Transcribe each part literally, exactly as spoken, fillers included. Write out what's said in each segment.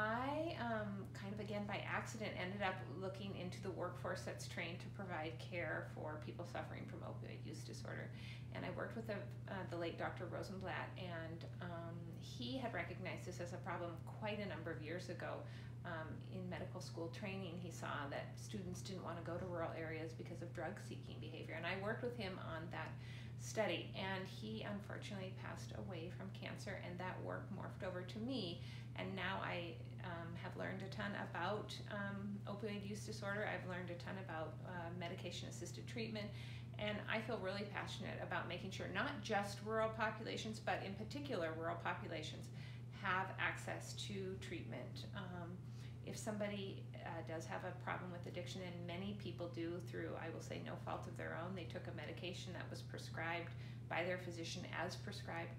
I um, kind of again by accident ended up looking into the workforce that's trained to provide care for people suffering from opioid use disorder. And I worked with the, uh, the late Doctor Rosenblatt, and um, he had recognized this as a problem quite a number of years ago. Um, in medical school training, he saw that students didn't want to go to rural areas because of drug-seeking behavior. And I worked with him on that study, and he unfortunately passed away from cancer, and that work morphed over to me. And now I um, have learned a ton about um, opioid use disorder. I've learned a ton about uh, medication-assisted treatment, and I feel really passionate about making sure not just rural populations, but in particular rural populations, have access to treatment. Um, if somebody uh, does have a problem with addiction, and many people do through, I will say, no fault of their own, they took a medication that was prescribed by their physician as prescribed,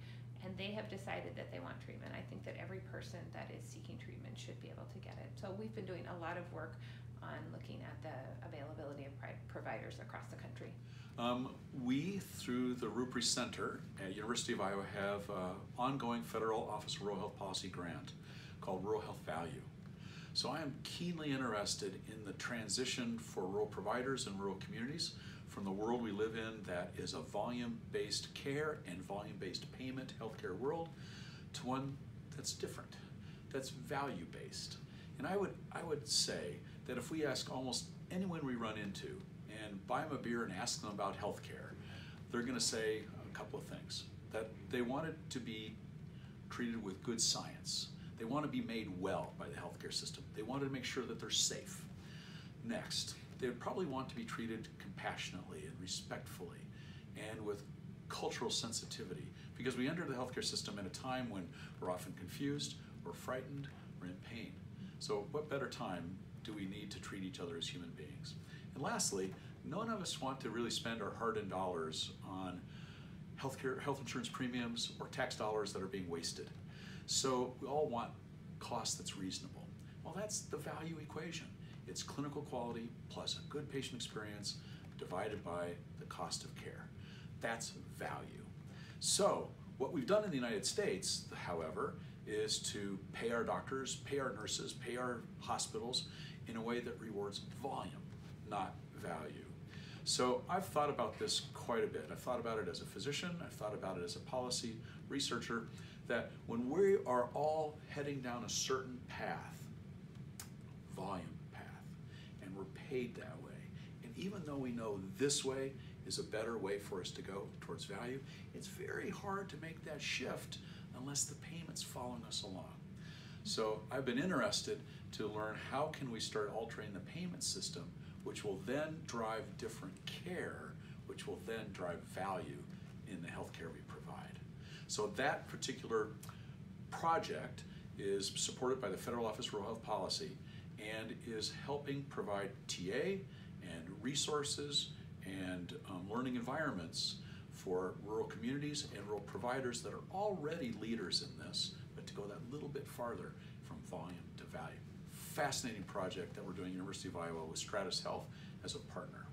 and they have decided that they want treatment. I think that every person that is seeking treatment should be able to get it. So we've been doing a lot of work on looking at the availability of providers across the country. Um, we, through the Rupri Center at University of Iowa, have an ongoing Federal Office of Rural Health Policy grant called Rural Health Value. So I am keenly interested in the transition for rural providers and rural communities from the world we live in that is a volume-based care and volume-based payment healthcare world to one that's different, that's value-based. And I would, I would say that if we ask almost anyone we run into and buy them a beer and ask them about healthcare, they're going to say a couple of things. That they want it to be treated with good science. They want to be made well by the healthcare system. They want to make sure that they're safe. Next, they would probably want to be treated compassionately and respectfully and with cultural sensitivity, because we enter the healthcare system at a time when we're often confused, we're frightened, we're in pain. So what better time do we need to treat each other as human beings? And lastly, none of us want to really spend our hard-earned dollars on healthcare, health insurance premiums or tax dollars that are being wasted. So we all want cost that's reasonable. Well, that's the value equation. It's clinical quality plus a good patient experience divided by the cost of care. That's value. So what we've done in the United States, however, is to pay our doctors, pay our nurses, pay our hospitals in a way that rewards volume, not value. So I've thought about this quite a bit. I've thought about it as a physician, I've thought about it as a policy researcher, that when we are all heading down a certain path, volume path, and we're paid that way, and even though we know this way is a better way for us to go towards value, it's very hard to make that shift unless the payment's following us along. So I've been interested to learn how can we start altering the payment system, which will then drive different care, which will then drive value in the healthcare we provide. So that particular project is supported by the Federal Office of Rural Health Policy and is helping provide T A and resources and um, learning environments for rural communities and rural providers that are already leaders in this, but to go that little bit farther from volume to value. Fascinating project that we're doing at University of Iowa with Stratis Health as a partner.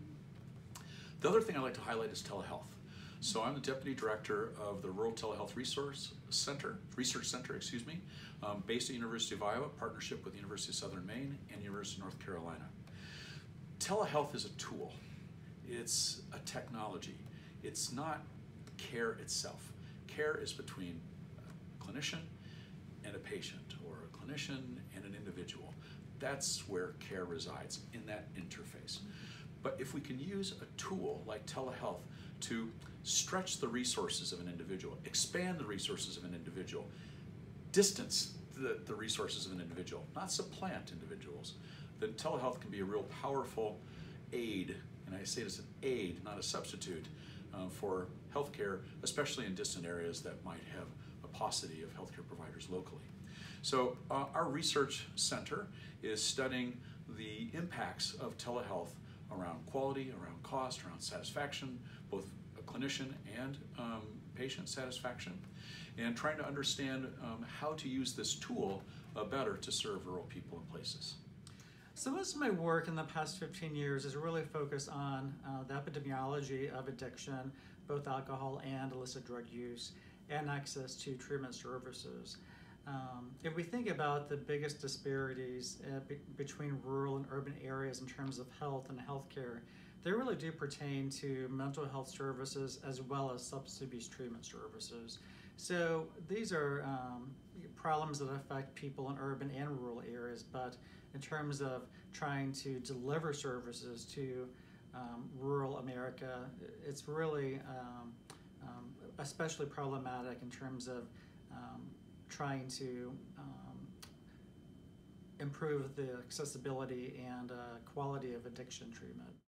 The other thing I'd like to highlight is telehealth. So I'm the Deputy Director of the Rural Telehealth Resource Center, Research Center, excuse me, um, based at University of Iowa, partnership with the University of Southern Maine and University of North Carolina. Telehealth is a tool. It's a technology. It's not care itself. Care is between a clinician and a patient, or a clinician and an individual. That's where care resides, in that interface. But if we can use a tool like telehealth to stretch the resources of an individual, expand the resources of an individual, distance the, the resources of an individual, not supplant individuals, then telehealth can be a real powerful aid, and I say it as an aid, not a substitute, uh, for healthcare, especially in distant areas that might have a paucity of healthcare providers locally. So uh, our research center is studying the impacts of telehealth around quality, around cost, around satisfaction, both clinician and um, patient satisfaction, and trying to understand um, how to use this tool uh, better to serve rural people and places. So most of my work in the past fifteen years is really focused on uh, the epidemiology of addiction, both alcohol and illicit drug use, and access to treatment services. Um, if we think about the biggest disparities uh, be between rural and urban areas in terms of health and healthcare, they really do pertain to mental health services as well as substance abuse treatment services. So these are um, problems that affect people in urban and rural areas, but in terms of trying to deliver services to um, rural America, it's really um, um, especially problematic in terms of um, trying to um, improve the accessibility and uh, quality of addiction treatment.